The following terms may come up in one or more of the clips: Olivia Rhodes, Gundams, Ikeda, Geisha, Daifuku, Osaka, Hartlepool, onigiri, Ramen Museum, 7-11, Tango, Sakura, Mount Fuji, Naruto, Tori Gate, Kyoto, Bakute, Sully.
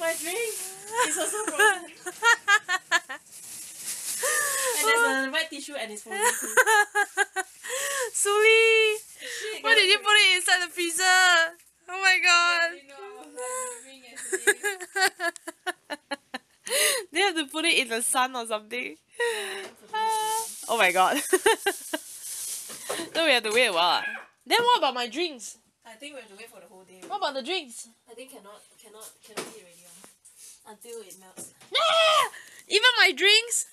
my drink is also from me. And there's a wet tissue and it's from me too. Sully! Why did you put it inside the freezer? Oh my god! You know, I was they have to put it in the sun or something. Oh my god. Then we have to wait a while. Then what about my drinks? I think we have to wait for the whole day. What about the drinks? I think cannot eat already. Until it melts. Ah! Even my drinks?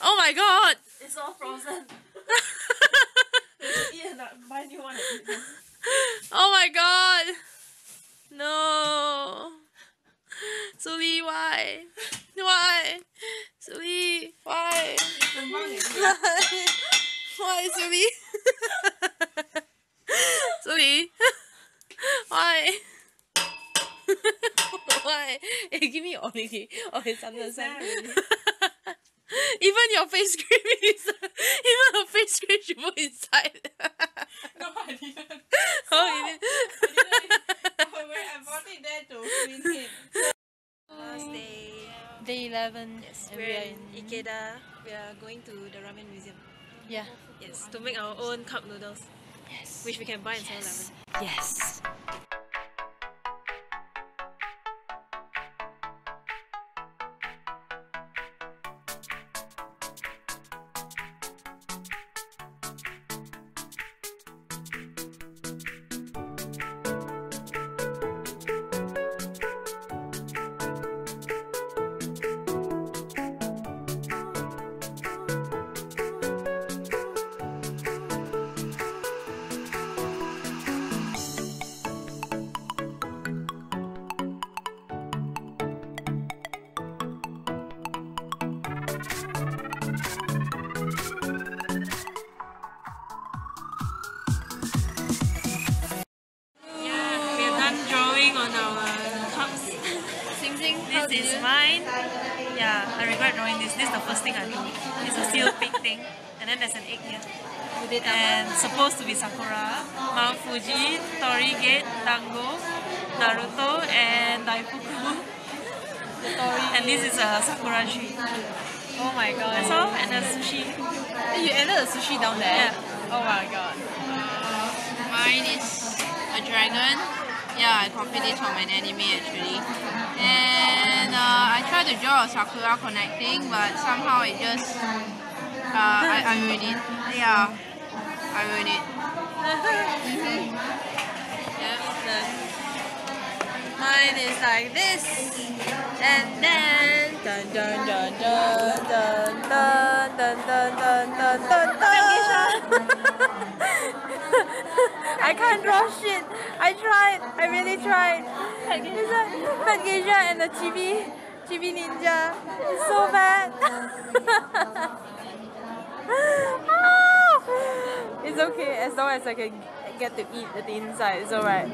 Oh my god! It's all frozen. Eat and buy new one. Oh my god! No! Sully, why? Why? Sully, why? Why, Sully? Sully? Why? Why? Hey, give me onigiri. Okay, Sunday. Even your face cream is... Even her face cream should put inside. No, I didn't. Oh, you didn't? I bought it there to clean it. Last day. Day 11. Yes, we're in Ikeda. We are going to the Ramen Museum. Yeah. Yes, to make our own cup noodles. Yes. Which we can buy in 7-11. Yes. This is mine. Yeah, I regret drawing this. This is the first thing I drew. It's a seal pig thing. And then there's an egg here. And supposed to be Sakura, Mount Fuji, Tori Gate, Tango, Naruto, and Daifuku. And this is a Sakura tree. Oh my god. That's all. And there's sushi. You added a sushi down there? Yeah. Oh my god. Mine is a dragon. Yeah, I copied it from an anime actually. And I tried to draw a Sakura connecting, but somehow it just... I ruined it. Yeah, I ruined it. Mm-hmm. Yep, done. Mine is like this. And then... Dun dun dun dun dun dun dun dun dun dun dun dun. I can't draw shit. I tried. I really tried. It's like Geisha and the Chibi ninja. It's so bad. Ah! It's okay as long as I can get to eat at the inside. It's alright.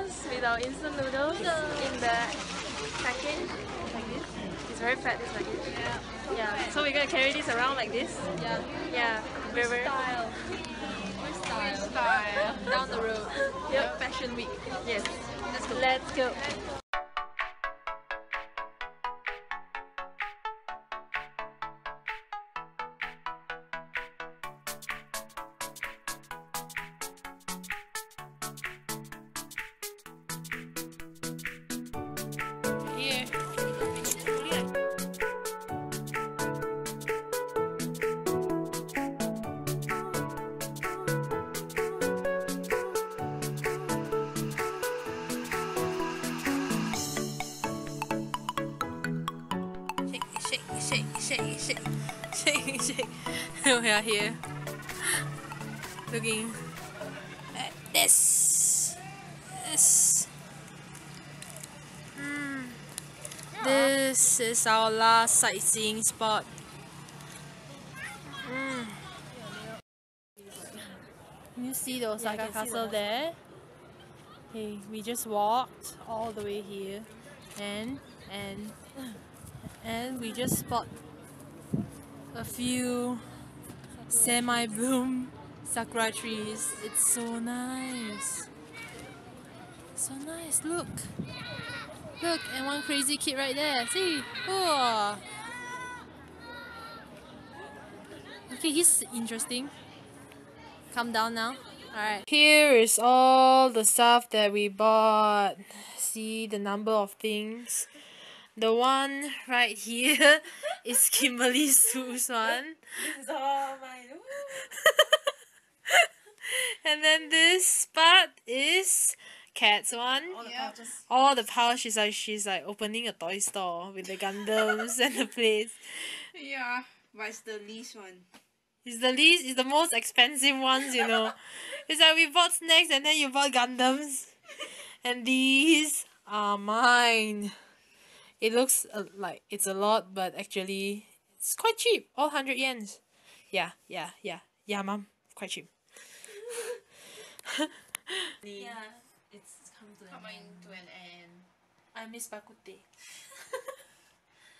noodles with our instant noodles in the package. Like this. It's very fat, this package. Yeah. Yeah. So we're gonna carry this around like this. Yeah. Yeah. Very style. Style. Style. Down the road. Yep. Fashion week. Yes. Let's go. Let's go. Shake. We are here looking at this. This is our last sightseeing spot. Can you see the Osaka castle there? Hey, we just walked all the way here and we just spot a few semi-bloom sakura trees. It's so nice. So nice. Look. Look, and one crazy kid right there. See? Oh. Okay, he's interesting. Calm down now. Alright. Here is all the stuff that we bought. See the number of things. The one right here is Kimberly Sue's one. This is all mine. And then this part is Kat's one. All the pouches. She's like opening a toy store with the Gundams and the plates. Yeah, but it's the least one. It's the most expensive ones, you know. It's like we bought snacks and then you bought Gundams. And these are mine. It looks like it's a lot, but actually, it's quite cheap. All 100 yen. Yeah, mom. Quite cheap. Yeah, it's coming to an end. I miss Bakute.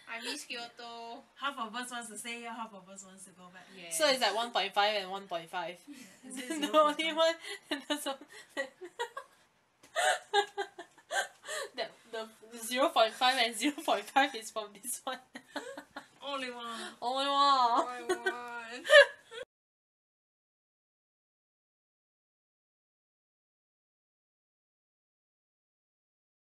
I miss Kyoto. Half of us wants to stay here, half of us wants to go back. Yeah. So it's like 1.5 and 1.5. Yeah. The only one that doesn't... The 0.5 and 0.5 is from this one. Only one.